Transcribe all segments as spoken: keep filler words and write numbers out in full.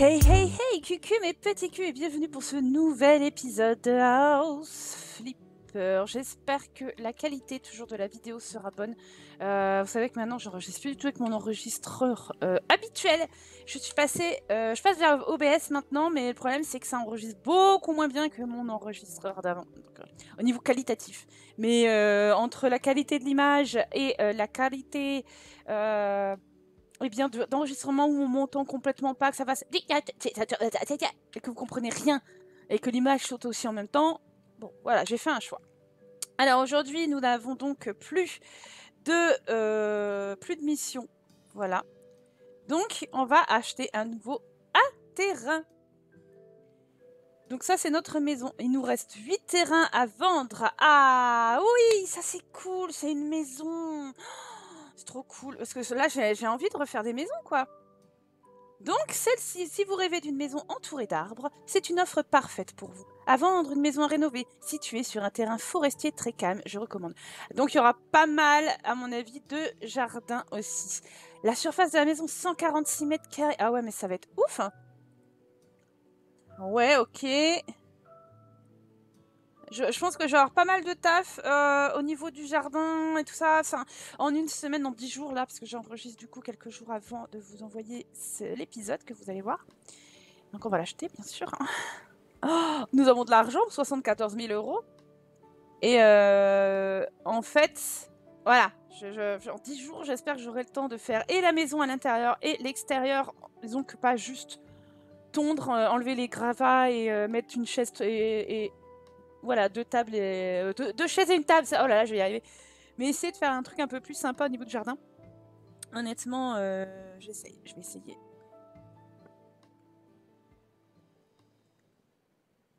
Hey hey hey, cucu mes petits culs et bienvenue pour ce nouvel épisode de House Flipper. J'espère que la qualité toujours de la vidéo sera bonne. Euh, vous savez que maintenant j'enregistre plus du tout avec mon enregistreur euh, habituel. Je suis passée, euh, je passe vers O B S maintenant, mais le problème c'est que ça enregistre beaucoup moins bien que mon enregistreur d'avant, euh, au niveau qualitatif. Mais euh, entre la qualité de l'image et euh, la qualité... Euh, Eh bien, d'enregistrement où on m'entend complètement pas, que ça fasse... et que vous comprenez rien, et que l'image saute aussi en même temps. Bon, voilà, j'ai fait un choix. Alors, aujourd'hui, nous n'avons donc plus de, euh, plus de mission. Voilà. Donc, on va acheter un nouveau terrain. Donc ça, c'est notre maison. Il nous reste huit terrains à vendre. Ah, oui, ça c'est cool, c'est une maison. C'est trop cool, parce que là, j'ai envie de refaire des maisons, quoi. Donc, celle-ci, si vous rêvez d'une maison entourée d'arbres, c'est une offre parfaite pour vous. À vendre, une maison à rénover, située sur un terrain forestier très calme, je recommande. Donc, il y aura pas mal, à mon avis, de jardins aussi. La surface de la maison, cent quarante-six mètres carrés. Ah ouais, mais ça va être ouf, hein. Ouais, ok. Je, je pense que je vais avoir pas mal de taf euh, au niveau du jardin et tout ça. Enfin, en une semaine, en dix jours là, parce que j'enregistre du coup quelques jours avant de vous envoyer l'épisode que vous allez voir. Donc on va l'acheter, bien sûr. Oh, nous avons de l'argent, soixante-quatorze mille euros. Et euh, en fait, voilà, je, je, en dix jours, j'espère que j'aurai le temps de faire et la maison à l'intérieur et l'extérieur. Disons que pas juste tondre, euh, enlever les gravats et euh, mettre une chaise et... et voilà, deux tables et... Deux, deux chaises et une table, ça... Oh là là, je vais y arriver. Mais essayer de faire un truc un peu plus sympa au niveau du jardin. Honnêtement, euh, j'essaye. Je vais essayer.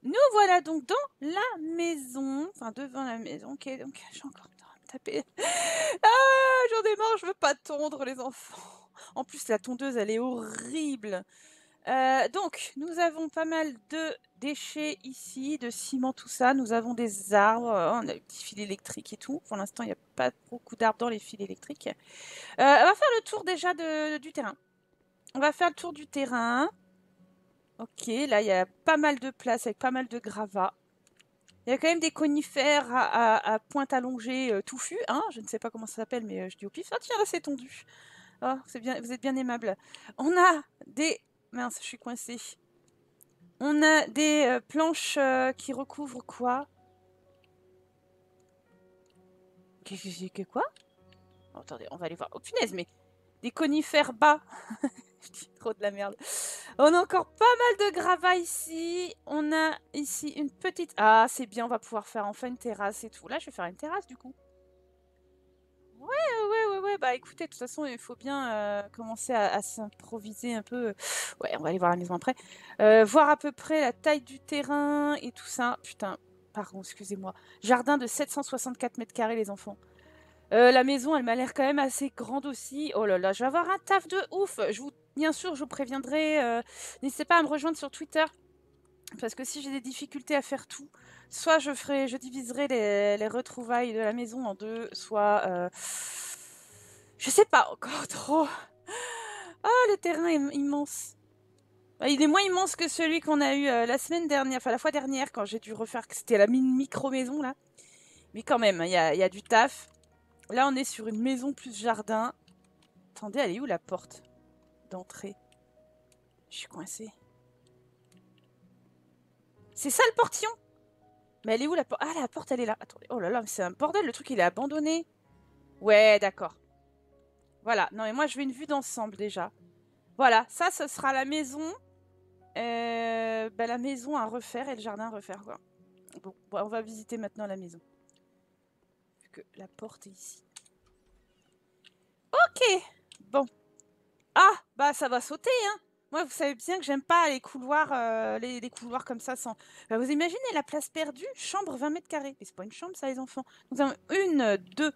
Nous voilà donc dans la maison. Enfin, devant la maison. Ok, donc j'ai encore le temps à me taper. Ah, j'en ai marre, je veux pas tondre, les enfants. En plus, la tondeuse, elle est horrible. Euh, donc, nous avons pas mal de déchets ici, de ciment, tout ça. Nous avons des arbres, on a des petits fils électriques et tout. Pour l'instant, il n'y a pas beaucoup d'arbres dans les fils électriques. Euh, on va faire le tour déjà de, du terrain. On va faire le tour du terrain. Ok, là, il y a pas mal de place avec pas mal de gravats. Il y a quand même des conifères à, à, à pointe allongée euh, touffue. Hein, je ne sais pas comment ça s'appelle, mais euh, je dis au pif. Ah tiens, là, c'est tondu. Oh, c'est bien, vous êtes bien aimable. On a des... Mince, je suis coincée. On a des euh, planches euh, qui recouvrent quoi? Que quoi? Oh, attendez, on va aller voir. Oh punaise, mais des conifères bas. Je dis trop de la merde. On a encore pas mal de gravats ici. On a ici une petite... Ah, c'est bien, on va pouvoir faire enfin une terrasse et tout. Là, je vais faire une terrasse du coup. Ouais, ouais, ouais, ouais, bah écoutez, de toute façon, il faut bien euh, commencer à, à s'improviser un peu. Ouais, on va aller voir la maison après. Euh, voir à peu près la taille du terrain et tout ça. Putain, pardon, excusez-moi. Jardin de sept cent soixante-quatre mètres carrés, les enfants. Euh, la maison, elle m'a l'air quand même assez grande aussi. Oh là là, je vais avoir un taf de ouf. Je vous, bien sûr, je vous préviendrai. Euh, N'hésitez pas à me rejoindre sur Twitter. Parce que si j'ai des difficultés à faire tout, soit je ferai, je diviserai les, les retrouvailles de la maison en deux, soit... Euh, je sais pas encore trop. Ah, le terrain est immense. Il est moins immense que celui qu'on a eu euh, la semaine dernière, enfin la fois dernière, quand j'ai dû refaire, que c'était la micro-maison, là. Mais quand même, il y a, y a du taf. Là, on est sur une maison plus jardin. Attendez, elle est où la porte d'entrée? Je suis coincée. C'est ça le portillon? Mais elle est où la porte? Ah, la porte, elle est là. Attendez. Oh là là, mais c'est un bordel. Le truc, il est abandonné. Ouais, d'accord. Voilà. Non, mais moi, je veux une vue d'ensemble, déjà. Voilà. Ça, ce sera la maison. Euh, bah, la maison à refaire et le jardin à refaire, quoi. Bon, on va visiter maintenant la maison. Vu que la porte est ici. Ok. Bon. Ah, bah, ça va sauter, hein. Moi, vous savez bien que j'aime pas les couloirs, euh, les, les couloirs comme ça sans... Bah, vous imaginez la place perdue, chambre vingt mètres carrés. Mais c'est pas une chambre, ça, les enfants. Nous avons une, deux,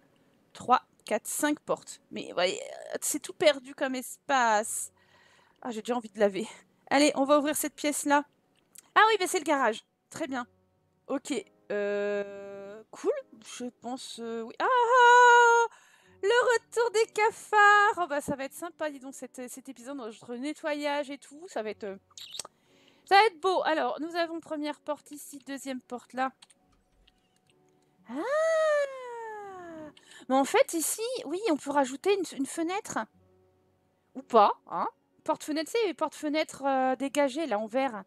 trois, quatre, cinq portes. Mais voyez, c'est tout perdu comme espace. Ah, j'ai déjà envie de laver. Allez, on va ouvrir cette pièce-là. Ah oui, bah, c'est le garage. Très bien. Ok. Euh... Cool, je pense... Euh, oui. Ah, Le retour des cafards. Oh bah ça va être sympa, dis donc, cet, cet épisode de nettoyage et tout. Ça va être... Euh... Ça va être beau. Alors, nous avons première porte ici, deuxième porte là. Ah! Mais en fait, ici, oui, on peut rajouter une, une fenêtre. Ou pas, hein? Porte-fenêtre, c'est les porte-fenêtres euh, dégagées, là, en verre.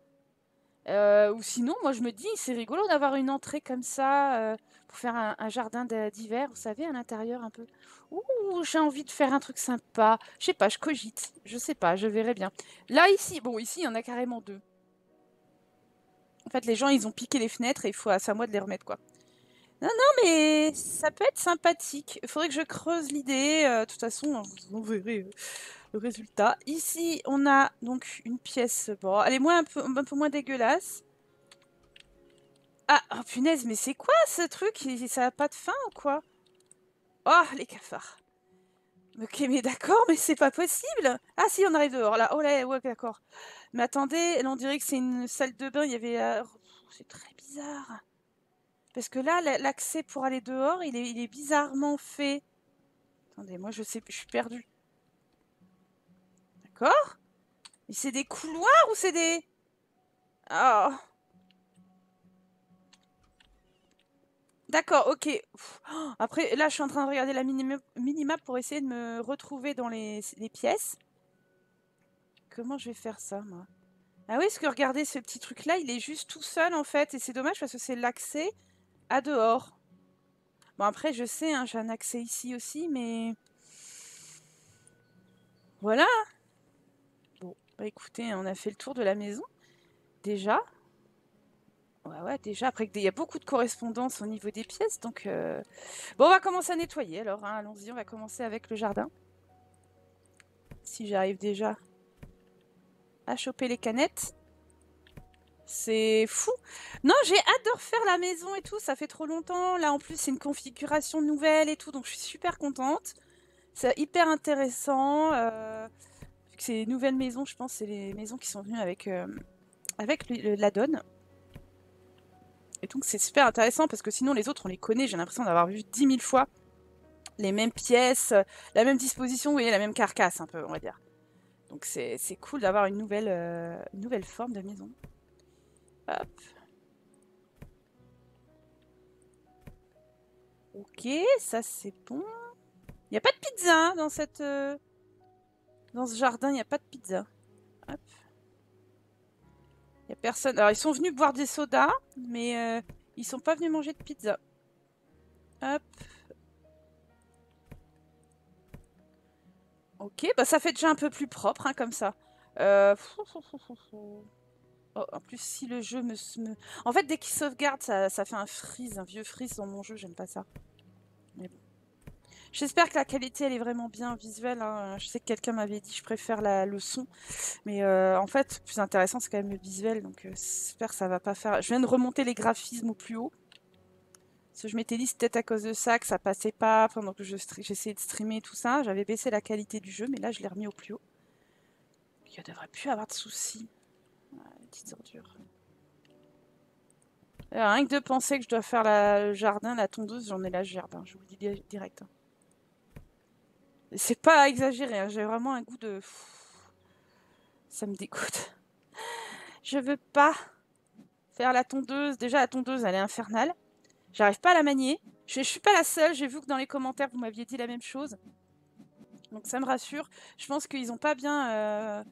Euh, ou sinon, moi, je me dis, c'est rigolo d'avoir une entrée comme ça euh, pour faire un, un jardin d'hiver, vous savez, à l'intérieur, un peu. Ouh, j'ai envie de faire un truc sympa. Je sais pas, je cogite. Je sais pas, je verrai bien. Là, ici, bon, ici, il y en a carrément deux. En fait, les gens, ils ont piqué les fenêtres et il faut, c'est à moi de les remettre, quoi. Non, non, mais ça peut être sympathique. Il faudrait que je creuse l'idée. Euh, de toute façon, vous verrez le résultat. Ici, on a donc une pièce. Bon, elle est moins, un, peu, un peu moins dégueulasse. Ah, oh punaise, mais c'est quoi ce truc? Ça n'a pas de fin ou quoi? Oh, les cafards. Ok, mais d'accord, mais c'est pas possible. Ah si, on arrive dehors, là. Oh là, ouais, d'accord. Mais attendez, là, on dirait que c'est une salle de bain. Il y avait... Euh... C'est très bizarre. Parce que là, l'accès pour aller dehors, il est, il est bizarrement fait. Attendez, moi je sais, je suis perdue. D'accord? Mais c'est des couloirs ou c'est des... Oh. D'accord, ok. Oh, après, là, je suis en train de regarder la minimap minima pour essayer de me retrouver dans les, les pièces. Comment je vais faire ça, moi? Ah oui, parce que regardez, ce petit truc-là, il est juste tout seul, en fait. Et c'est dommage parce que c'est l'accès... à dehors. Bon après je sais, hein, j'ai un accès ici aussi, mais voilà. Bon bah écoutez, on a fait le tour de la maison déjà. Ouais ouais déjà. Après il y a beaucoup de correspondances au niveau des pièces, donc euh... bon on va commencer à nettoyer alors. Hein, allons-y, on va commencer avec le jardin. Si j'arrive déjà à choper les canettes. C'est fou. Non, j'ai hâte de refaire la maison et tout. Ça fait trop longtemps. Là, en plus, c'est une configuration nouvelle et tout. Donc, je suis super contente. C'est hyper intéressant. Euh, vu que c'est une nouvelle maison, je pense c'est les maisons qui sont venues avec, euh, avec le, le, la donne. Et donc, c'est super intéressant parce que sinon, les autres, on les connaît. J'ai l'impression d'avoir vu dix mille fois les mêmes pièces, la même disposition, vous voyez, la même carcasse un peu, on va dire. Donc, c'est cool d'avoir une nouvelle, euh, une nouvelle forme de maison. Hop. Ok, ça c'est bon. Il n'y a pas de pizza hein, dans cette, euh, dans ce jardin, il n'y a pas de pizza. Hop. Il n'y a personne. Alors ils sont venus boire des sodas, mais euh, ils sont pas venus manger de pizza. Hop. Ok, bah ça fait déjà un peu plus propre hein, comme ça. Euh... Oh, en plus, si le jeu me... me... En fait, dès qu'il sauvegarde, ça, ça fait un freeze, un vieux freeze dans mon jeu. J'aime pas ça. Mais bon. J'espère que la qualité, elle est vraiment bien visuelle. Hein. Je sais que quelqu'un m'avait dit que je préfère la, le son. Mais euh, en fait, le plus intéressant, c'est quand même le visuel. Donc, euh, j'espère que ça va pas faire... Je viens de remonter les graphismes au plus haut. Parce que je m'étais dit, c'était peut-être à cause de ça que ça passait pas. Pendant que j'essayais de streamer tout ça, j'avais baissé la qualité du jeu. Mais là, je l'ai remis au plus haut. Il ne devrait plus avoir de soucis. Petites ordures. Alors, rien que de penser que je dois faire la, le jardin, la tondeuse, j'en ai la jardin, je vous le dis direct. Hein. C'est pas exagéré, hein, j'ai vraiment un goût de... Ça me dégoûte. Je veux pas faire la tondeuse. Déjà, la tondeuse, elle est infernale. J'arrive pas à la manier. Je, je suis pas la seule, j'ai vu que dans les commentaires, vous m'aviez dit la même chose. Donc ça me rassure. Je pense qu'ils ont pas bien... Euh...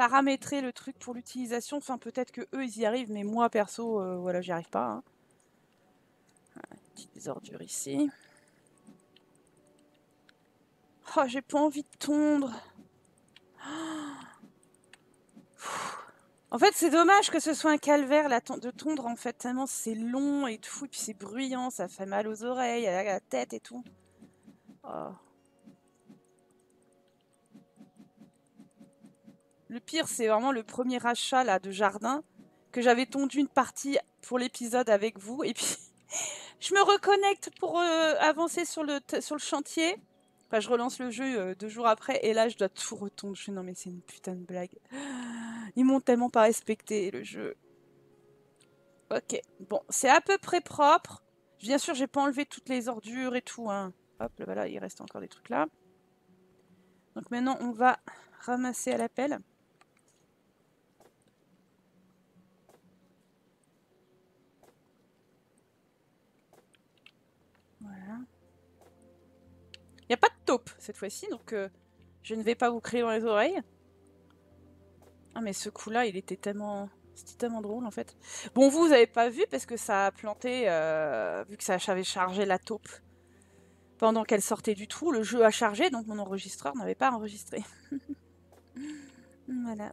paramétrer le truc pour l'utilisation, enfin peut-être que eux ils y arrivent, mais moi perso, euh, voilà, j'y arrive pas. Hein. Petites ordures ici. Oh, j'ai pas envie de tondre. Oh. En fait, c'est dommage que ce soit un calvaire là, de tondre, en fait, tellement c'est long et tout, et puis c'est bruyant, ça fait mal aux oreilles, à la tête et tout. Oh. Le pire, c'est vraiment le premier achat là, de jardin que j'avais tondu une partie pour l'épisode avec vous. Et puis, je me reconnecte pour euh, avancer sur le, sur le chantier. Enfin, je relance le jeu euh, deux jours après et là, je dois tout retondre. Je fais, non mais c'est une putain de blague. Ils m'ont tellement pas respecté le jeu. Ok, bon, c'est à peu près propre. Bien sûr, j'ai pas enlevé toutes les ordures et tout. Hein. Hop, là, voilà, il reste encore des trucs là. Donc maintenant, on va ramasser à la pelle. Voilà. Il n'y a pas de taupe cette fois-ci, donc euh, je ne vais pas vous crier dans les oreilles. Ah mais ce coup-là, il était tellement... C'était tellement drôle en fait. Bon, vous, vous n'avez pas vu parce que ça a planté, euh, vu que ça avait chargé la taupe. Pendant qu'elle sortait du trou, le jeu a chargé, donc mon enregistreur n'avait pas enregistré. Voilà.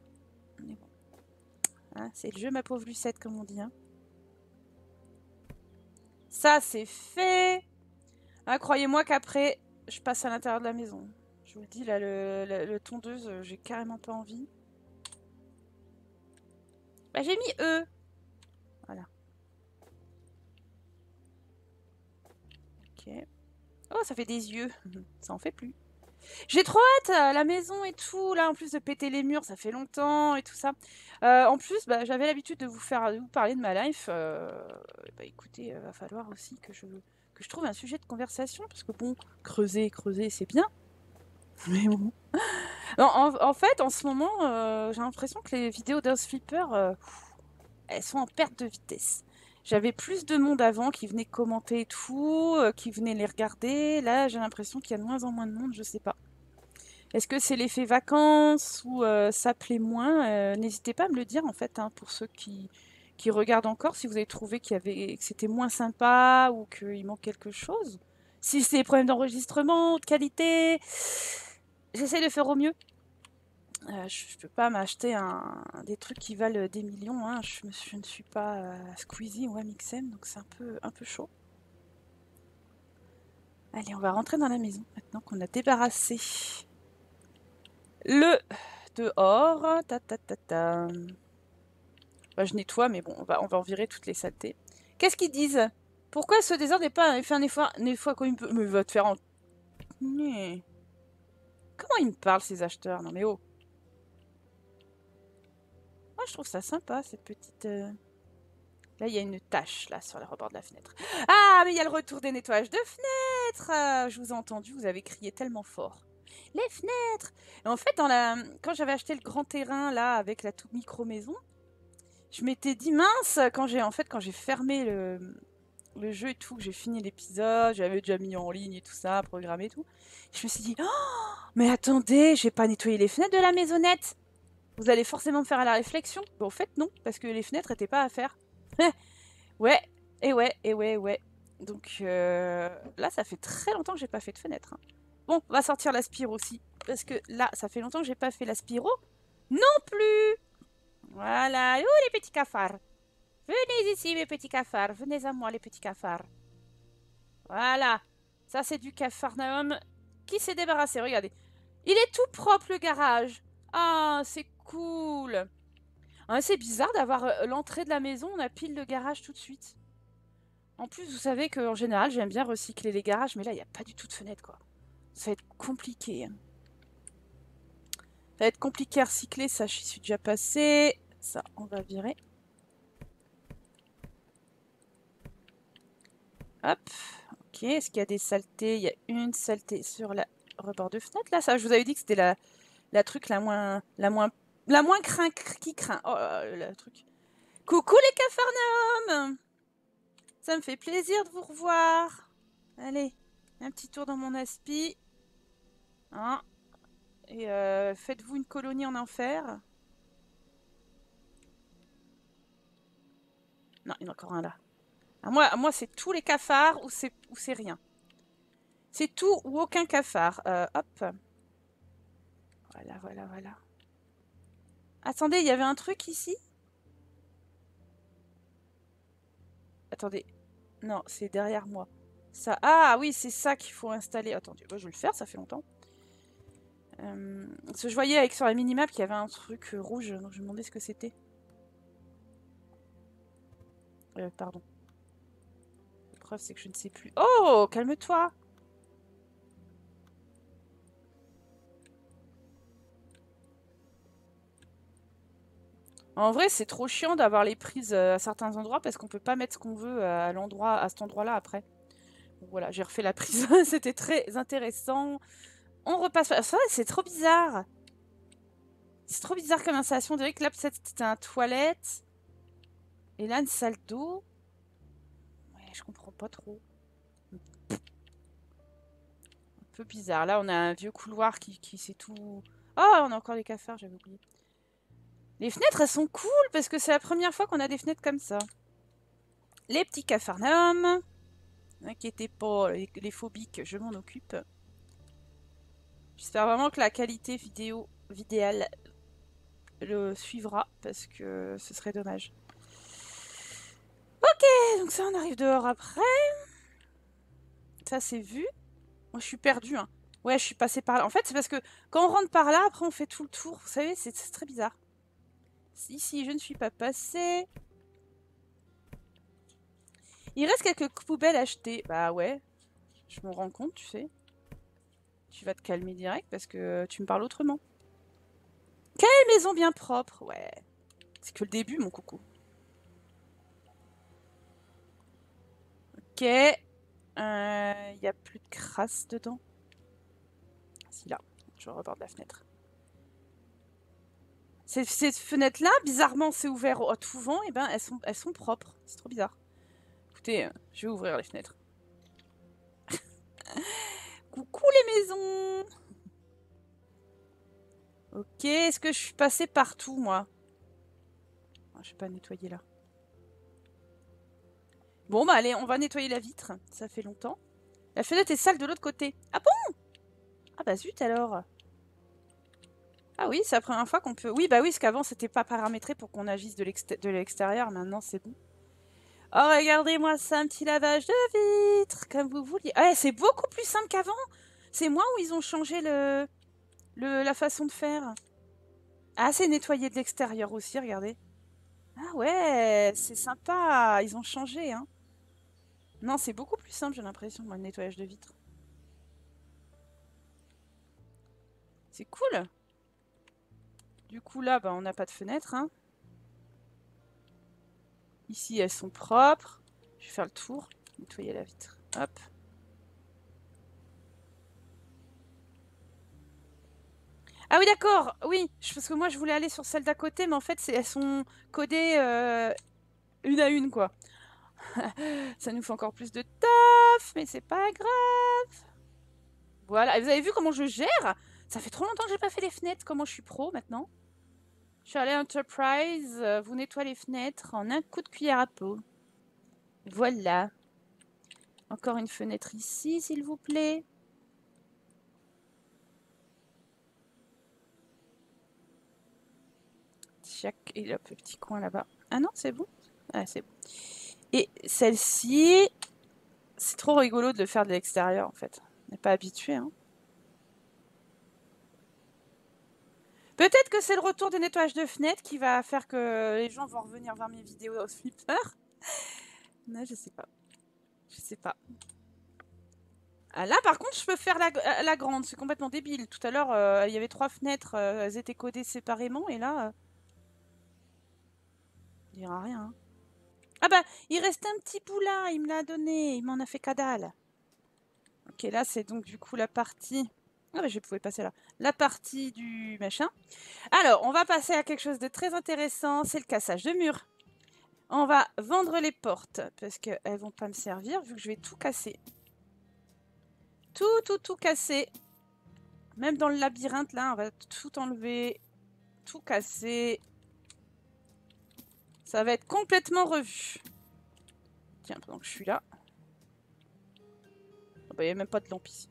Voilà, c'est le jeu, ma pauvre Lucette, comme on dit. Hein. Ça, c'est fait. Ah, croyez-moi qu'après, je passe à l'intérieur de la maison. Je vous le dis, là, le, le, le tondeuse, j'ai carrément pas envie. Bah, j'ai mis E. Voilà. Ok. Oh, ça fait des yeux. Ça en fait plus. J'ai trop hâte à la maison et tout. Là, en plus de péter les murs, ça fait longtemps et tout ça. Euh, en plus, bah, j'avais l'habitude de vous faire de vous parler de ma life. Euh, bah, écoutez, il va falloir aussi que je, que je trouve un sujet de conversation. Parce que bon, creuser, creuser, c'est bien. Mais bon. En, en, en fait, en ce moment, euh, j'ai l'impression que les vidéos d'House Flipper, euh, elles sont en perte de vitesse. J'avais plus de monde avant qui venait commenter et tout, euh, qui venait les regarder. Là, j'ai l'impression qu'il y a de moins en moins de monde, je sais pas. Est-ce que c'est l'effet vacances ou euh, ça plaît moins? euh, N'hésitez pas à me le dire, en fait, hein, pour ceux qui, qui regardent encore, si vous avez trouvé qu'il y avait, que c'était moins sympa ou qu'il manque quelque chose. Si c'est des problèmes d'enregistrement, de qualité... J'essaie de faire au mieux. Euh, je, je peux pas m'acheter un, des trucs qui valent des millions. Hein. Je, me, je ne suis pas euh, Squeezie ou M X M, donc c'est un peu, un peu chaud. Allez, on va rentrer dans la maison maintenant qu'on a débarrassé le dehors. Ta, ta, ta, ta. Bah, je nettoie, mais bon, on va, on va en virer toutes les saletés. Qu'est-ce qu'ils disent? Pourquoi ce désordre n'est pas fait un effort, un effort comme il peut? Mais va te faire en... Mmh. Comment ils me parlent, ces acheteurs? Non mais oh! Moi, je trouve ça sympa, cette petite... Euh... Là, il y a une tache, là, sur le rebord de la fenêtre. Ah, mais il y a le retour des nettoyages de fenêtres! euh, Je vous ai entendu, vous avez crié tellement fort. Les fenêtres! Et en fait, dans la... quand j'avais acheté le grand terrain, là, avec la toute micro-maison, je m'étais dit, mince, quand j'ai en fait, quand j'ai fermé le... le jeu et tout, que j'ai fini l'épisode, j'avais déjà mis en ligne et tout ça, programmé et tout. Je me suis dit, oh, mais attendez, j'ai pas nettoyé les fenêtres de la maisonnette. Vous allez forcément me faire à la réflexion. Bon, en fait, non, parce que les fenêtres étaient pas à faire. Ouais, et ouais, et ouais, ouais. Donc euh, là, ça fait très longtemps que j'ai pas fait de fenêtre. Hein. Bon, on va sortir la spiro aussi, parce que là, ça fait longtemps que j'ai pas fait la spiro non plus. Voilà, ouh les petits cafards. Venez ici, mes petits cafards. Venez à moi, les petits cafards. Voilà. Ça, c'est du cafarnaum qui s'est débarrassé. Regardez. Il est tout propre, le garage. Ah, c'est cool. Hein, c'est bizarre d'avoir l'entrée de la maison. On a pile le garage tout de suite. En plus, vous savez qu'en général, j'aime bien recycler les garages. Mais là, il n'y a pas du tout de fenêtre, quoi. Ça va être compliqué. Hein. Ça va être compliqué à recycler. Ça, j'y suis déjà passée. Ça, on va virer. Hop, ok, est-ce qu'il y a des saletés? Il y a une saleté sur le rebord de fenêtre, là, ça, je vous avais dit que c'était la, la truc la moins, la moins, la moins craint, qui craint, oh, le truc. Coucou les cafarnaums! Ça me fait plaisir de vous revoir. Allez, un petit tour dans mon aspi. Hein? Et euh, faites-vous une colonie en enfer. Non, il y en a encore un là. À moi, moi c'est tous les cafards ou c'est rien. C'est tout ou aucun cafard. Euh, hop. Voilà, voilà, voilà. Attendez, il y avait un truc ici? Attendez. Non, c'est derrière moi. Ça. Ah oui, c'est ça qu'il faut installer. Attendez, moi, je vais le faire, ça fait longtemps. Euh, parce que je voyais avec, sur la minimap qu'il y avait un truc rouge, donc je me demandais ce que c'était. Euh, pardon. C'est que je ne sais plus. Oh, calme-toi. En vrai, c'est trop chiant d'avoir les prises à certains endroits parce qu'on peut pas mettre ce qu'on veut à l'endroit, à cet endroit-là après. Voilà, j'ai refait la prise. C'était très intéressant. On repasse. Ça, c'est trop bizarre. C'est trop bizarre comme installation. On dirait que là, peut-être c'était un toilette. Et là, une salle d'eau. Ouais, je comprends pas trop. Un peu bizarre. Là, on a un vieux couloir qui, qui c'est tout... Oh, on a encore les cafards, j'avais oublié. Les fenêtres, elles sont cool parce que c'est la première fois qu'on a des fenêtres comme ça. Les petits cafarnaums. N'inquiétez pas, les, les phobiques, je m'en occupe. J'espère vraiment que la qualité vidéo vidéale le suivra parce que ce serait dommage. Ok, donc ça, on arrive dehors après. Ça, c'est vu. Moi, je suis perdue, hein. Ouais, je suis passée par là. En fait, c'est parce que quand on rentre par là, après, on fait tout le tour. Vous savez, c'est très bizarre. Ici, je ne suis pas passée. Il reste quelques poubelles achetées. Bah ouais, je m'en rends compte, tu sais. Tu vas te calmer direct parce que tu me parles autrement. Quelle maison bien propre. Ouais, c'est que le début, mon coucou. Ok, il euh, n'y a plus de crasse dedans. Si, là, je reborde la fenêtre. Ces, ces fenêtres-là, bizarrement, c'est ouvert au tout vent. Et ben, elles sont, elles sont propres. C'est trop bizarre. Écoutez, je vais ouvrir les fenêtres. Coucou les maisons. Ok, est-ce que je suis passée partout, moi? Oh, je vais pas nettoyer là. Bon, bah allez, on va nettoyer la vitre. Ça fait longtemps. La fenêtre est sale de l'autre côté. Ah bon? Ah bah zut alors. Ah oui, c'est la première fois qu'on peut... Oui, bah oui, parce qu'avant, c'était pas paramétré pour qu'on agisse de l'extérieur. Maintenant, c'est bon. Oh, regardez-moi ça, un petit lavage de vitre, comme vous vouliez. Ah, c'est beaucoup plus simple qu'avant. C'est moi où ils ont changé le, le, la façon de faire. Ah, c'est nettoyer de l'extérieur aussi, regardez. Ah ouais, c'est sympa. Ils ont changé, hein. Non, c'est beaucoup plus simple, j'ai l'impression, moi, le nettoyage de vitre. C'est cool. Du coup, là, bah, on n'a pas de fenêtre, hein. Ici, elles sont propres. Je vais faire le tour. Nettoyer la vitre. Hop. Ah oui, d'accord. Oui, parce que moi, je voulais aller sur celle d'à côté, mais en fait, elles sont codées euh, une à une, quoi. Ça nous fait encore plus de taf, mais c'est pas grave. Voilà. Et vous avez vu comment je gère? Ça fait trop longtemps que j'ai pas fait les fenêtres. Comment je suis pro, maintenant? Je suis allée à Enterprise, euh, vous nettoyez les fenêtres en un coup de cuillère à peau. Voilà. Encore une fenêtre ici, s'il vous plaît. Chaque... Et là, le petit coin là-bas. Ah non, c'est bon. Ah, c'est bon. Et celle-ci, c'est trop rigolo de le faire de l'extérieur, en fait. On n'est pas habitué, hein. Peut-être que c'est le retour des nettoyages de fenêtres qui va faire que les gens vont revenir voir mes vidéos House Flipper. Non, je sais pas. Je sais pas. Ah, là, par contre, je peux faire la, la grande. C'est complètement débile. Tout à l'heure, euh, il y avait trois fenêtres. Euh, elles étaient codées séparément. Et là... Euh... Il dira rien. Hein. Ah bah, il reste un petit bout là. Il me l'a donné. Il m'en a fait cadal. Ok, là, c'est donc du coup la partie... Ah bah je pouvais passer là. La partie du machin. Alors, on va passer à quelque chose de très intéressant. C'est le cassage de murs. On va vendre les portes. Parce qu'elles ne vont pas me servir vu que je vais tout casser. Tout, tout, tout casser. Même dans le labyrinthe, là, on va tout enlever. Tout casser. Ça va être complètement revu. Tiens, pendant que je suis là. Oh bah, il n'y a même pas de lampe ici.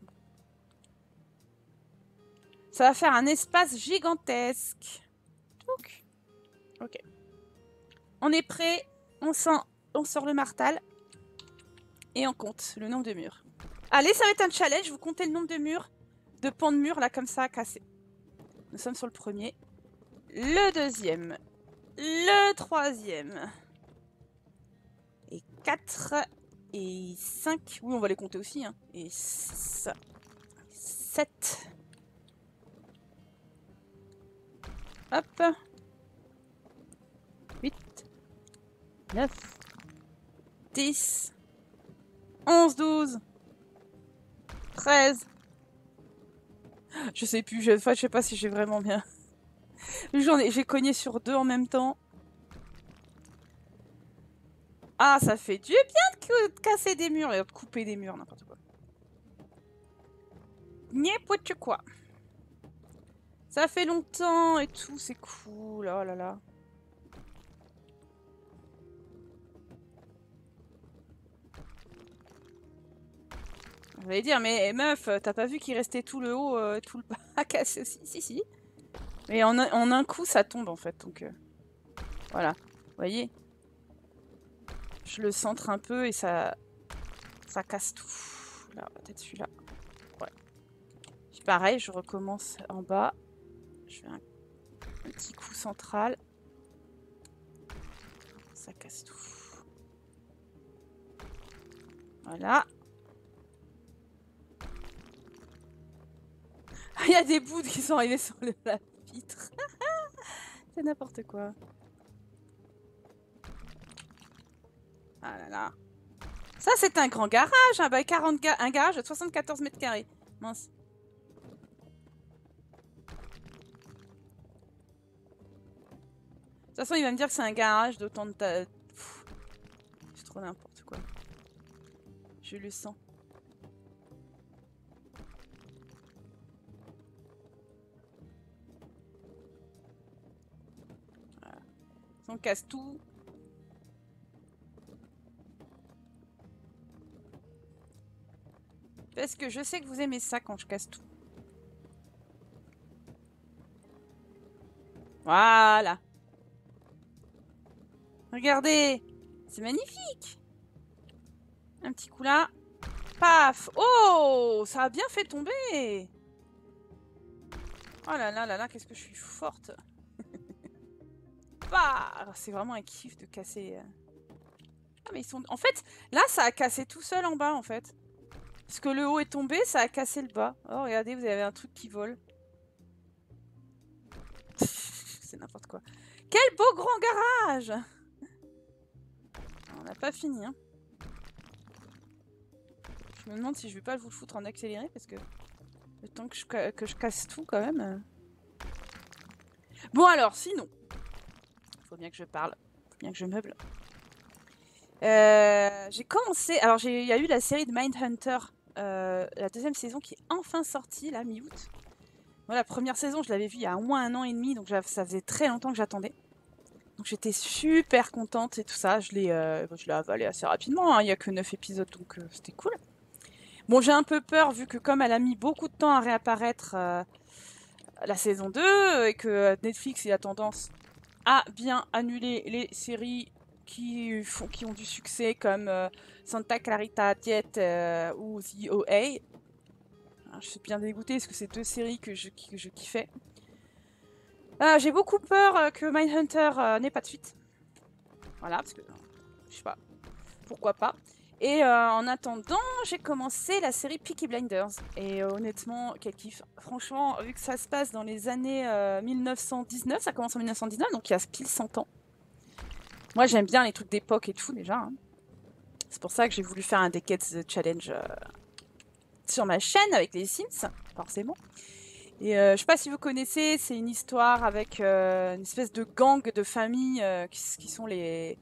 Ça va faire un espace gigantesque. Donc, ok. On est prêt. On, sent, on sort le martel. Et on compte le nombre de murs. Allez, ça va être un challenge. Vous comptez le nombre de murs. De pans de murs, là, comme ça, cassés. Nous sommes sur le premier. Le deuxième. Le troisième. Et quatre. Et cinq. Oui, on va les compter aussi. Hein. Et six. sept. Hop. huit. neuf. dix. onze, douze. treize. Je sais plus, je, enfin, je sais pas si j'ai vraiment bien... J'en ai, j'ai cogné sur deux en même temps. Ah, ça fait du bien de casser des murs et de couper des murs, n'importe quoi. N'importe quoi. Ça fait longtemps et tout, c'est cool, oh là là. Je vais dire, mais meuf, t'as pas vu qu'il restait tout le haut, euh, tout le bas à casser? Si, si, si. Mais en un, en un coup, ça tombe en fait, donc... Euh, voilà, vous voyez? Je le centre un peu et ça... Ça casse tout. Là, peut-être celui-là. Ouais. Puis pareil, je recommence en bas. Je fais un, un petit coup central. Ça casse tout. Voilà. Il y a des bouts qui sont arrivés sur le, la vitre. C'est n'importe quoi. Ah là là. Ça, c'est un grand garage. Hein, bah quarante ga un garage de soixante-quatorze mètres carrés. Mince. De toute façon, il va me dire que c'est un garage d'autant de... Ta... C'est trop n'importe quoi. Je le sens. On casse tout. Parce que je sais que vous aimez ça quand je casse tout. Voilà. Regardez. C'est magnifique. Un petit coup là. Paf. Oh, ça a bien fait tomber. Oh là là là là, qu'est-ce que je suis forte. Bah, c'est vraiment un kiff de casser. Ah mais ils sont... En fait, là ça a cassé tout seul en bas en fait. Parce que le haut est tombé, ça a cassé le bas. Oh regardez, vous avez un truc qui vole. C'est n'importe quoi. Quel beau grand garage. On n'a pas fini hein. Je me demande si je vais pas vous le foutre en accéléré parce que... Le temps que je, ca... que je casse tout quand même. Euh... Bon alors, sinon... Faut bien que je parle, faut bien que je meuble. Euh, j'ai commencé, alors il y a eu la série de Mindhunter, euh, la deuxième saison qui est enfin sortie, là, mi-août. Moi, la première saison, je l'avais vue il y a au moins un an et demi, donc ça faisait très longtemps que j'attendais. Donc j'étais super contente et tout ça, je l'ai euh, avalé assez rapidement, hein. Il n'y a que neuf épisodes, donc euh, c'était cool. Bon, j'ai un peu peur, vu que comme elle a mis beaucoup de temps à réapparaître euh, la saison deux, et que Netflix, il a tendance... a bien annulé les séries qui, font, qui ont du succès comme euh, Santa Clarita Diet euh, ou The O A. Alors, je suis bien dégoûtée parce que c'est deux séries que je, que je kiffais. Euh, J'ai beaucoup peur euh, que Mindhunter euh, n'ait pas de suite. Voilà, parce que je sais pas, pourquoi pas. Et euh, en attendant, j'ai commencé la série Peaky Blinders. Et euh, honnêtement, quel kiff. Franchement, vu que ça se passe dans les années euh, mille neuf cent dix-neuf, ça commence en mille neuf cent dix-neuf, donc il y a pile cent ans. Moi, j'aime bien les trucs d'époque et tout, déjà. Hein. C'est pour ça que j'ai voulu faire un Decades Challenge euh, sur ma chaîne avec les Sims, forcément. Et euh, je sais pas si vous connaissez, c'est une histoire avec euh, une espèce de gang de famille euh, qui, qui sont les,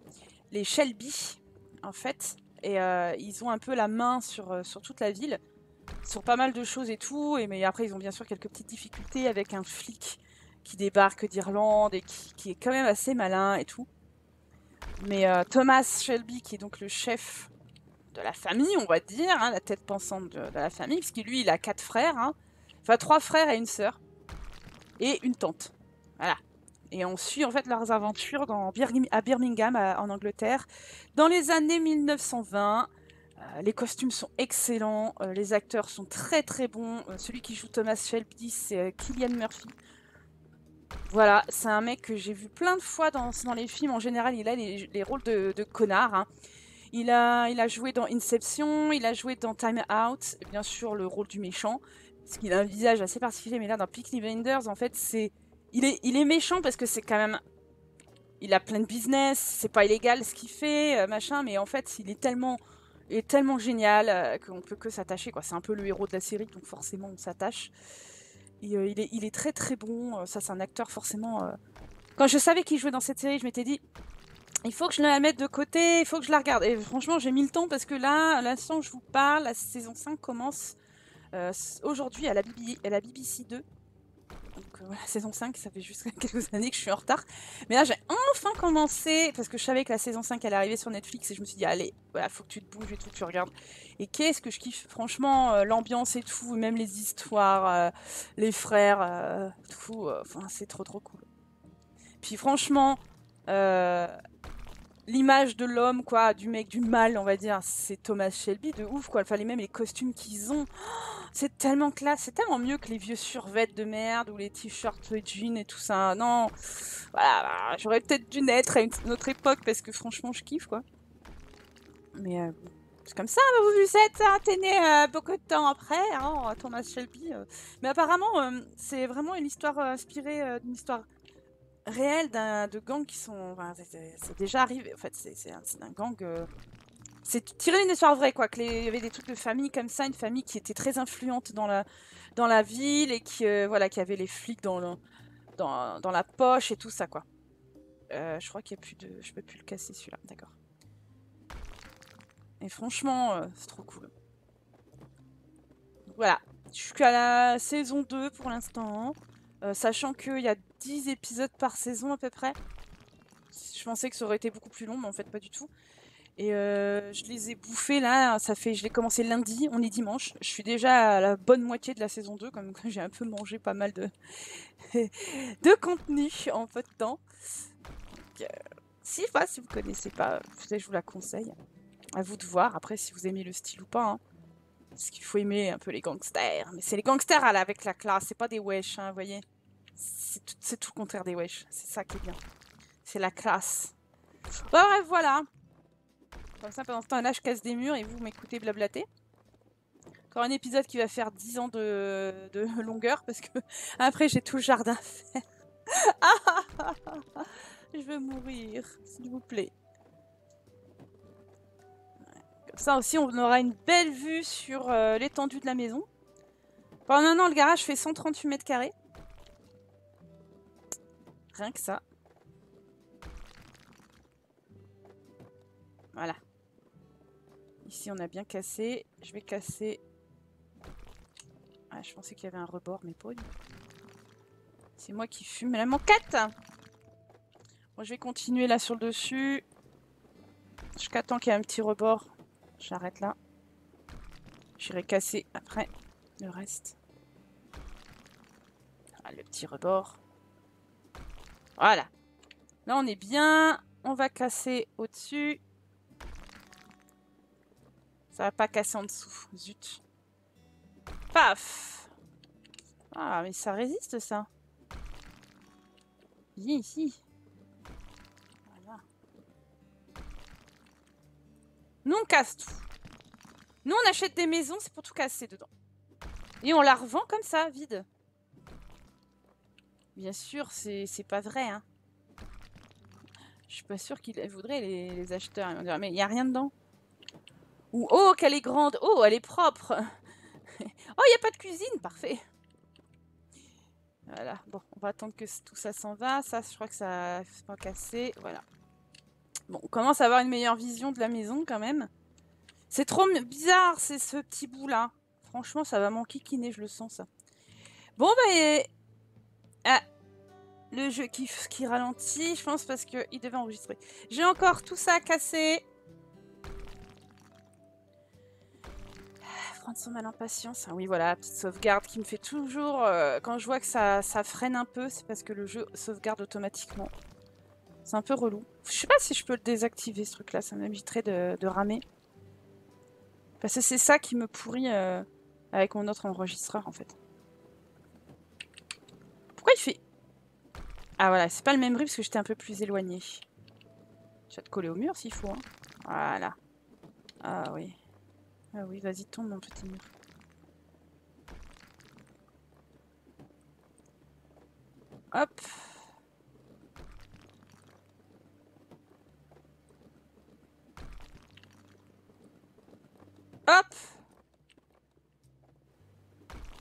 les Shelby, en fait. Et euh, ils ont un peu la main sur, sur toute la ville, sur pas mal de choses et tout. Et, mais après, ils ont bien sûr quelques petites difficultés avec un flic qui débarque d'Irlande et qui, qui est quand même assez malin et tout. Mais euh, Thomas Shelby, qui est donc le chef de la famille, on va dire, hein, la tête pensante de, de la famille, parce que lui, il a quatre frères, hein, enfin trois frères et une sœur, et une tante. Voilà. Et on suit en fait leurs aventures dans Birmingham, à Birmingham, à, en Angleterre, dans les années mille neuf cent vingt. Euh, les costumes sont excellents, euh, les acteurs sont très très bons. Euh, celui qui joue Thomas Shelby, c'est euh, Cillian Murphy. Voilà, c'est un mec que j'ai vu plein de fois dans, dans les films. En général, il a les, les rôles de, de connard. Hein. Il, a, il a joué dans Inception, il a joué dans Time Out, bien sûr le rôle du méchant, parce qu'il a un visage assez particulier. Mais là, dans Peaky Blinders, en fait, c'est... Il est, il est méchant parce que c'est quand même... Il a plein de business, c'est pas illégal ce qu'il fait, machin, mais en fait, il est tellement est tellement génial euh, qu'on ne peut que s'attacher, quoi. C'est un peu le héros de la série, donc forcément on s'attache. Et, euh, il, est, il est très très bon, ça c'est un acteur forcément... Euh... Quand je savais qu'il jouait dans cette série, je m'étais dit, il faut que je la mette de côté, il faut que je la regarde. Et franchement j'ai mis le temps parce que là, à l'instant où je vous parle, la saison cinq commence euh, aujourd'hui à la B B C deux. Donc euh, voilà, saison cinq, ça fait juste quelques années que je suis en retard. Mais là, j'ai enfin commencé, parce que je savais que la saison cinq, elle arrivait sur Netflix, et je me suis dit, allez, voilà, faut que tu te bouges et tout, tu regardes. Et qu'est-ce que je kiffe, franchement, euh, l'ambiance et tout, même les histoires, euh, les frères, euh, tout, euh, enfin, c'est trop trop cool. Puis franchement, euh, l'image de l'homme, quoi, du mec, du mal, on va dire, c'est Thomas Shelby, de ouf, quoi. Enfin, les mêmes, les costumes qu'ils ont... C'est tellement classe, c'est tellement mieux que les vieux survêtements de merde ou les t-shirts, les jeans et tout ça. Non, voilà, j'aurais peut-être dû naître à une autre époque parce que franchement, je kiffe, quoi. Mais euh, c'est comme ça, bah, vous vous êtes, hein, t'es né euh, beaucoup de temps après, hein, Thomas Shelby. Euh. Mais apparemment, euh, c'est vraiment une histoire euh, inspirée euh, d'une histoire réelle de gangs qui sont... Enfin, c'est déjà arrivé, en fait, c'est un, un gang... Euh... C'est tiré d'une histoire vraie, quoi, qu'il y avait des trucs de famille comme ça, une famille qui était très influente dans la, dans la ville et qui, euh, voilà, qui avait les flics dans, le, dans, dans la poche et tout ça, quoi. Euh, je crois qu'il n'y a plus de... Je peux plus le casser, celui-là, d'accord. Et franchement, euh, c'est trop cool. Donc, voilà, je suis à la saison deux pour l'instant, euh, sachant qu'il y a dix épisodes par saison à peu près. Je pensais que ça aurait été beaucoup plus long, mais en fait pas du tout. Et euh, je les ai bouffés là, ça fait, je l'ai commencé lundi, on est dimanche. Je suis déjà à la bonne moitié de la saison deux, comme j'ai un peu mangé pas mal de, de contenu en peu de temps. Donc, euh, si, bah, si vous connaissez pas, je vous la conseille. À vous de voir, après si vous aimez le style ou pas. Hein. Parce qu'il faut aimer un peu les gangsters. Mais c'est les gangsters là, avec la classe, c'est pas des wesh, hein, vous voyez. C'est tout, tout le contraire des wesh, c'est ça qui est bien. C'est la classe. Bah, bref, voilà. Comme ça, pendant ce temps, là, je casse des murs et vous m'écoutez blablater. Encore un épisode qui va faire dix ans de, de longueur parce que après, j'ai tout le jardin à faire. Ah, je vais mourir, s'il vous plaît. Comme ça aussi, on aura une belle vue sur euh, l'étendue de la maison. Pendant un an, le garage fait cent trente-huit mètres carrés. Rien que ça. Voilà. Ici, on a bien cassé. Je vais casser... Ah, je pensais qu'il y avait un rebord, mais pas. C'est moi qui fume la manquette. Bon, je vais continuer là sur le dessus. Jusqu'à temps qu'il y ait un petit rebord. J'arrête là. J'irai casser après le reste. Ah, le petit rebord. Voilà. Là, on est bien. On va casser au-dessus. Ça va pas casser en dessous. Zut. Paf. Ah, mais ça résiste, ça. Ici. Voilà. Nous, on casse tout. Nous, on achète des maisons, c'est pour tout casser dedans. Et on la revend comme ça, vide. Bien sûr, c'est pas vrai, hein. Je suis pas sûre qu'ils voudraient, les, les acheteurs. Ils vont dire, mais il n'y a rien dedans. Ou, oh, qu'elle est grande. Oh, elle est propre. Oh, il n'y a pas de cuisine. Parfait. Voilà. Bon, on va attendre que tout ça s'en va. Ça, je crois que ça ne s'est pas cassé. Voilà. Bon, on commence à avoir une meilleure vision de la maison, quand même. C'est trop bizarre, c'est ce petit bout-là. Franchement, ça va m'enquiquiner, je le sens, ça. Bon, bah... Et... Ah. Le jeu qui, qui ralentit, je pense, parce qu'il devait enregistrer. J'ai encore tout ça cassé. Prendre son mal en patience. Ah oui, voilà, petite sauvegarde qui me fait toujours... Euh, quand je vois que ça, ça freine un peu, c'est parce que le jeu sauvegarde automatiquement. C'est un peu relou. Je sais pas si je peux le désactiver, ce truc-là. Ça m'éviterait de, de ramer. Parce que c'est ça qui me pourrit euh, avec mon autre enregistreur, en fait. Pourquoi il fait... Ah voilà, c'est pas le même bruit parce que j'étais un peu plus éloignée. Je vais te coller au mur s'il faut. Hein. Voilà. Ah oui. Ah oui, vas-y, tombe mon petit mur. Hop.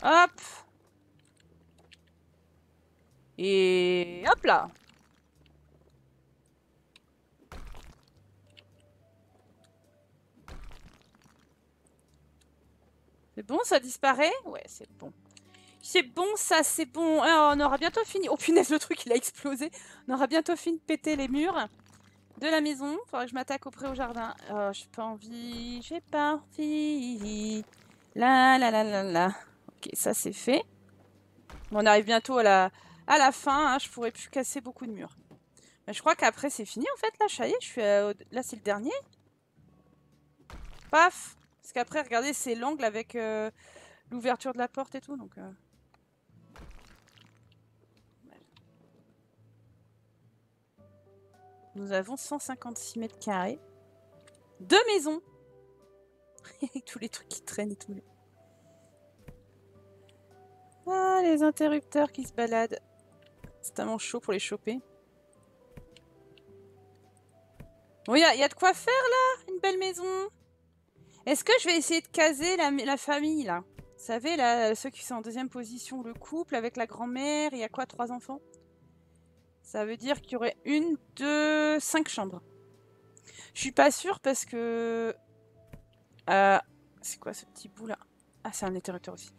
Hop. Et hop là. C'est bon, ça disparaît? Ouais, c'est bon. C'est bon, ça, c'est bon. Alors, on aura bientôt fini... Oh punaise, le truc, il a explosé. On aura bientôt fini de péter les murs de la maison. Faudra que je m'attaque auprès au jardin. Oh, j'ai pas envie. J'ai pas envie. La la la la la. Ok, ça, c'est fait. On arrive bientôt à la, à la fin. Hein, je pourrais plus casser beaucoup de murs. Mais je crois qu'après, c'est fini, en fait. Là, ça y est, je suis à... Là, c'est le dernier. Paf! Parce qu'après, regardez, c'est l'angle avec euh, l'ouverture de la porte et tout, donc... Euh... Nous avons cent cinquante-six mètres carrés. Deux maisons. Avec tous les trucs qui traînent et tout. Les... Ah, les interrupteurs qui se baladent. C'est tellement chaud pour les choper. Bon, il y a, y a de quoi faire, là. Une belle maison. Est-ce que je vais essayer de caser la, la famille, là? Vous savez, là, ceux qui sont en deuxième position, le couple avec la grand-mère, il y a quoi? Trois enfants? Ça veut dire qu'il y aurait une, deux, cinq chambres. Je suis pas sûre parce que... Euh, c'est quoi ce petit bout, là? Ah, c'est un interrupteur aussi.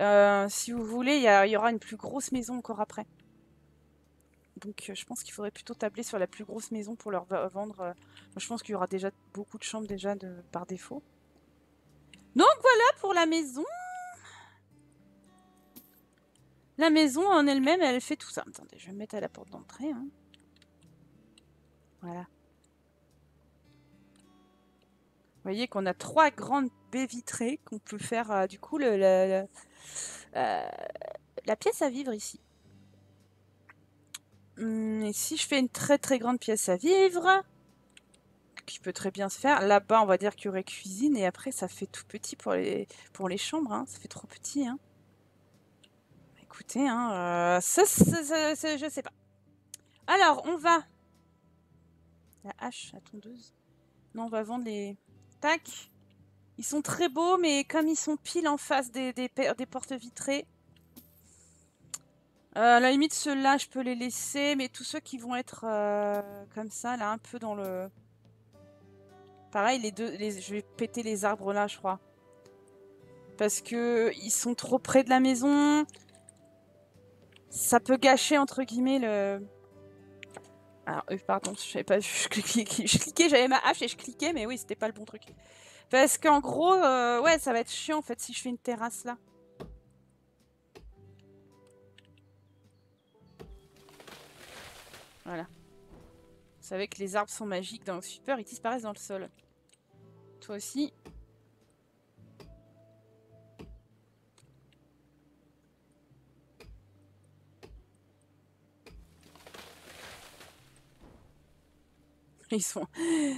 Euh, si vous voulez, il y, a, il y aura une plus grosse maison encore après. Donc, euh, je pense qu'il faudrait plutôt tabler sur la plus grosse maison pour leur vendre. Euh, je pense qu'il y aura déjà beaucoup de chambres déjà de, par défaut. Donc voilà pour la maison. La maison en elle-même, elle fait tout ça. Attendez, je vais me mettre à la porte d'entrée. Hein. Voilà. Vous voyez qu'on a trois grandes baies vitrées qu'on peut faire euh, du coup le, le, le, euh, la pièce à vivre ici. Hum, et si je fais une très très grande pièce à vivre, qui peut très bien se faire, là-bas on va dire qu'il y aurait cuisine et après ça fait tout petit pour les, pour les chambres, hein. Ça fait trop petit. Hein. Écoutez, hein, euh, ça, ça, ça, ça, je sais pas. Alors, on va... La hache, la tondeuse. Non, on va vendre les... Tac. Ils sont très beaux, mais comme ils sont pile en face des, des, des portes vitrées... Euh, à la limite, ceux-là, je peux les laisser, mais tous ceux qui vont être euh, comme ça, là, un peu dans le... Pareil, les deux... Les... Je vais péter les arbres, là, je crois. Parce que ils sont trop près de la maison... Ça peut gâcher, entre guillemets, le... Alors, euh, pardon, je savais pas, je cliquais, je cliquais j'avais ma hache et je cliquais, mais oui, c'était pas le bon truc. Parce qu'en gros, euh, ouais, ça va être chiant, en fait, si je fais une terrasse, là. Voilà. Vous savez que les arbres sont magiques dans le super, ils disparaissent dans le sol. Toi aussi. Ils sont...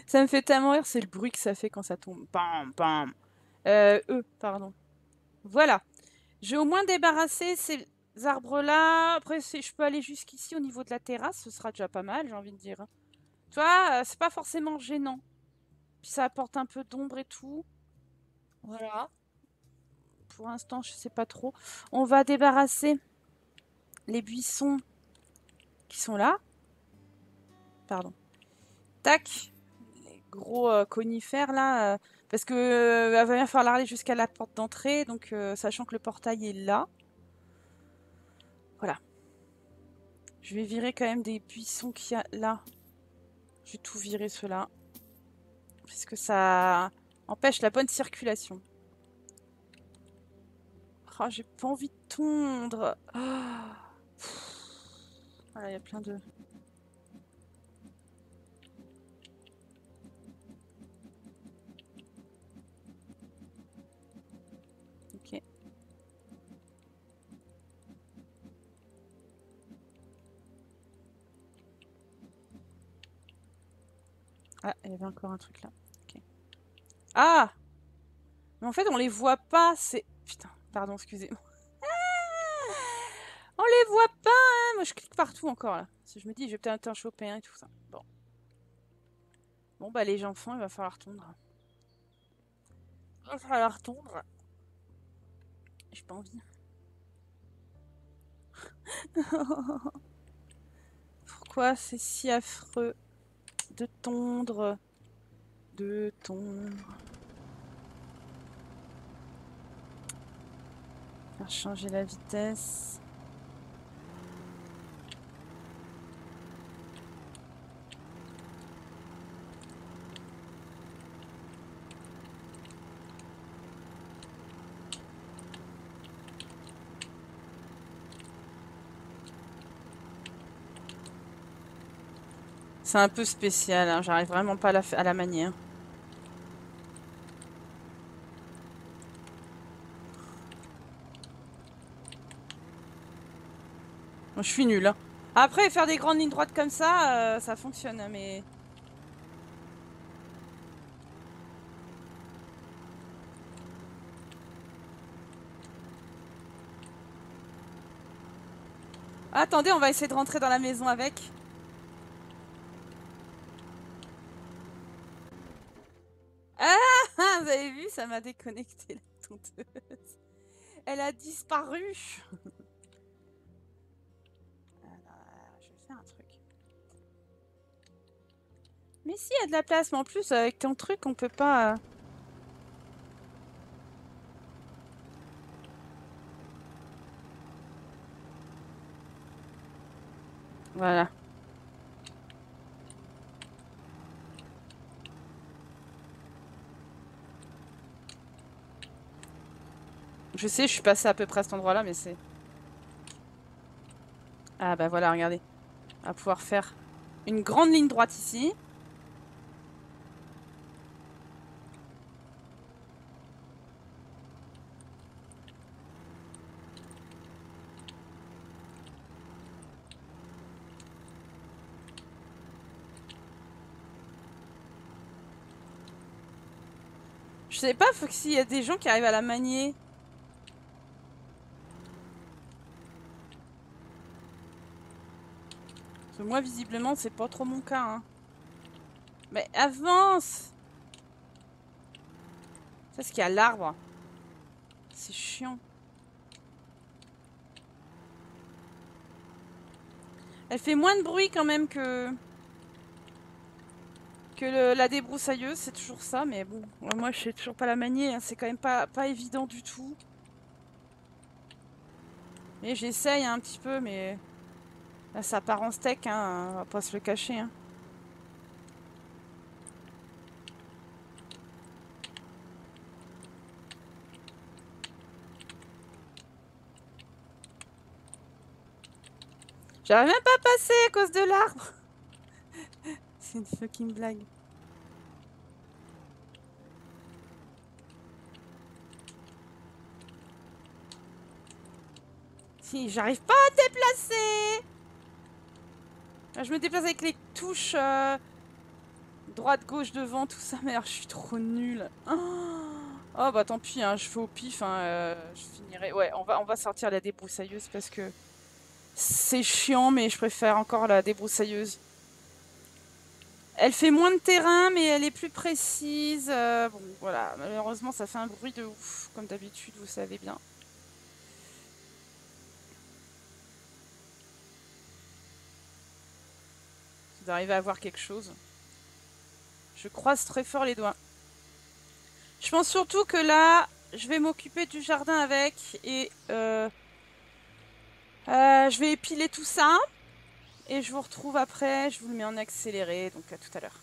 Ça me fait tellement rire, c'est le bruit que ça fait quand ça tombe. Bam, bam. Euh, eux, pardon. Voilà. J'ai au moins débarrassé ces arbres-là. Après, je peux aller jusqu'ici au niveau de la terrasse. Ce sera déjà pas mal, j'ai envie de dire. Tu vois, c'est pas forcément gênant. Puis ça apporte un peu d'ombre et tout. Voilà. Pour l'instant, je sais pas trop. On va débarrasser les buissons qui sont là. Pardon. Tac, les gros euh, conifères là, euh, parce que euh, elle va bien falloir aller jusqu'à la porte d'entrée, donc euh, sachant que le portail est là. Voilà. Je vais virer quand même des buissons qu'il y a là. Je vais tout virer ceux-là. Parce que ça empêche la bonne circulation. Ah, oh, j'ai pas envie de tondre. Oh. Voilà, il y a plein de... Ah, il y avait encore un truc là. Okay. Ah! Mais en fait, on les voit pas, c'est... Putain, pardon, excusez-moi. Ah, on les voit pas, hein. Moi, je clique partout encore, là. Parce que je me dis, je vais peut-être en choper un et tout ça. Bon. Bon, bah, les enfants, il va falloir tondre. Il va falloir tondre. J'ai pas envie. Pourquoi c'est si affreux de tondre, de tondre. Faire changer la vitesse. C'est un peu spécial, hein. J'arrive vraiment pas à la, à la manière. Bon, je suis nulle, hein. Après, faire des grandes lignes droites comme ça, euh, ça fonctionne, hein, mais... Attendez, on va essayer de rentrer dans la maison avec. Vous avez vu, ça m'a déconnecté la tondeuse. Elle a disparu. Alors, je vais faire un truc. Mais si, il y a de la place, mais en plus, avec ton truc, on peut pas... Voilà. Je sais, je suis passée à peu près à cet endroit-là, mais c'est... Ah bah voilà, regardez. On va pouvoir faire une grande ligne droite ici. Je sais pas, faut qu'il y ait des gens qui arrivent à la manier. Moi, visiblement, c'est pas trop mon cas, hein. Mais avance! C'est ce qu'il y a l'arbre. C'est chiant. Elle fait moins de bruit quand même que... que le, la débroussailleuse, c'est toujours ça. Mais bon, moi, je sais toujours pas la manier, hein. C'est quand même pas, pas évident du tout. Mais j'essaye un petit peu, mais... Là, ça part en steak, hein. On va pas se le cacher, hein. J'arrive même pas à passer à cause de l'arbre. C'est une fucking blague. Si, j'arrive pas à déplacer. Je me déplace avec les touches euh, droite, gauche, devant, tout ça. Merde, je suis trop nulle. Oh, oh bah tant pis, hein, je fais au pif. Hein, euh, je finirai. Ouais, on va, on va sortir la débroussailleuse parce que c'est chiant, mais je préfère encore la débroussailleuse. Elle fait moins de terrain, mais elle est plus précise. Euh, bon, voilà. Malheureusement, ça fait un bruit de ouf, comme d'habitude, vous savez bien. D'arriver à voir quelque chose. Je croise très fort les doigts. Je pense surtout que là, je vais m'occuper du jardin avec et euh, euh, je vais épiler tout ça et je vous retrouve après. Je vous le mets en accéléré, donc à tout à l'heure.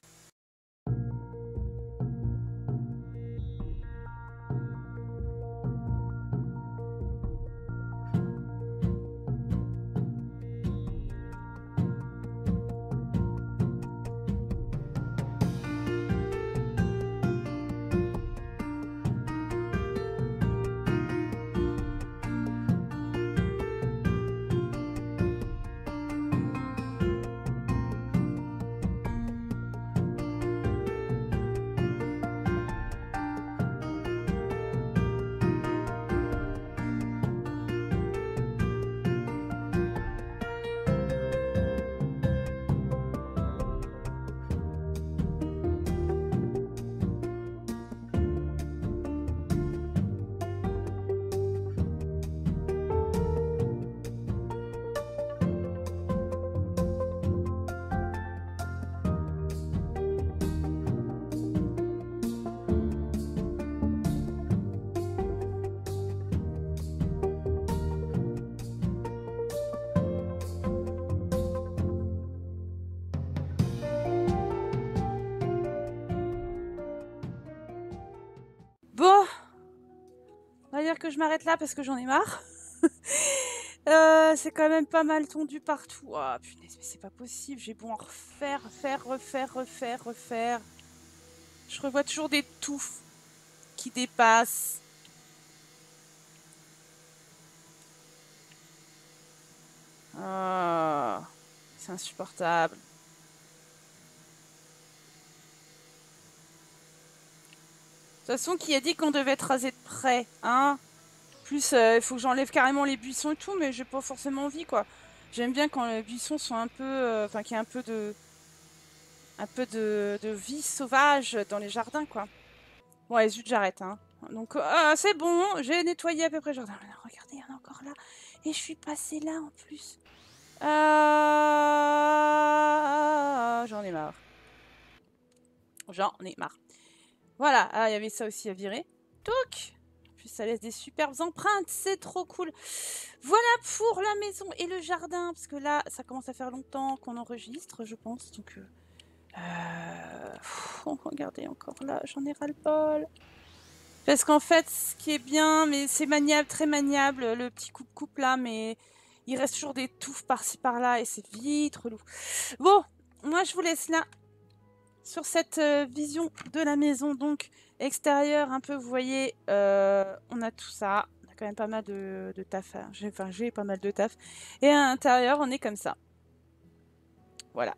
dire que je m'arrête là parce que j'en ai marre. euh, c'est quand même pas mal tondu partout. Ah, oh, punaise, mais c'est pas possible. J'ai bon à refaire, refaire, refaire, refaire, refaire. Je revois toujours des touffes qui dépassent. Oh, c'est insupportable. De toute façon, qui a dit qu'on devait être rasé de près, hein? Plus, il euh, faut que j'enlève carrément les buissons et tout, mais j'ai pas forcément envie, quoi. J'aime bien quand les buissons sont un peu... Enfin, euh, qu'il y a un peu de... Un peu de, de vie sauvage dans les jardins, quoi. Bon, ouais, zut, j'arrête, hein. Donc, euh, c'est bon, j'ai nettoyé à peu près le jardin. Alors, regardez, il y en a encore là. Et je suis passée là, en plus. Euh... J'en ai marre. J'en ai marre. Voilà, ah, il y avait ça aussi à virer. Touc! Puis ça laisse des superbes empreintes, c'est trop cool. Voilà pour la maison et le jardin, parce que là, ça commence à faire longtemps qu'on enregistre, je pense. Donc, euh, euh, pff, regardez encore là, j'en ai ras-le-bol. Parce qu'en fait, ce qui est bien, mais c'est maniable, très maniable, le petit coupe-coupe là, mais il reste toujours des touffes par-ci par-là et c'est vite relou. Bon, moi je vous laisse là. Sur cette vision de la maison, donc extérieure, un peu, vous voyez, euh, on a tout ça. On a quand même pas mal de, de taf. Hein. J'ai, enfin, j'ai pas mal de taf. Et à l'intérieur, on est comme ça. Voilà.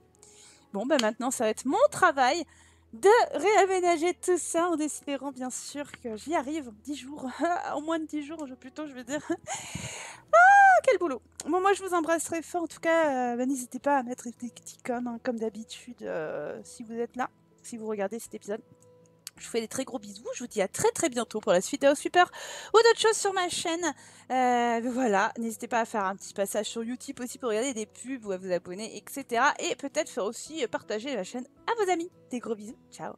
Bon, ben maintenant, ça va être mon travail de réaménager tout ça en espérant, bien sûr, que j'y arrive en dix jours. En moins de dix jours, je, plutôt, je veux dire. Ah, quel boulot! Bon, moi, je vous embrasse très fort. En tout cas, euh, bah, n'hésitez pas à mettre des petits coms, hein, comme d'habitude, euh, si vous êtes là, si vous regardez cet épisode. Je vous fais des très gros bisous. Je vous dis à très très bientôt pour la suite de House Flipper ou d'autres choses sur ma chaîne. Euh, voilà, n'hésitez pas à faire un petit passage sur YouTube aussi pour regarder des pubs ou à vous abonner, et cetera. Et peut-être faire aussi partager la chaîne à vos amis. Des gros bisous. Ciao!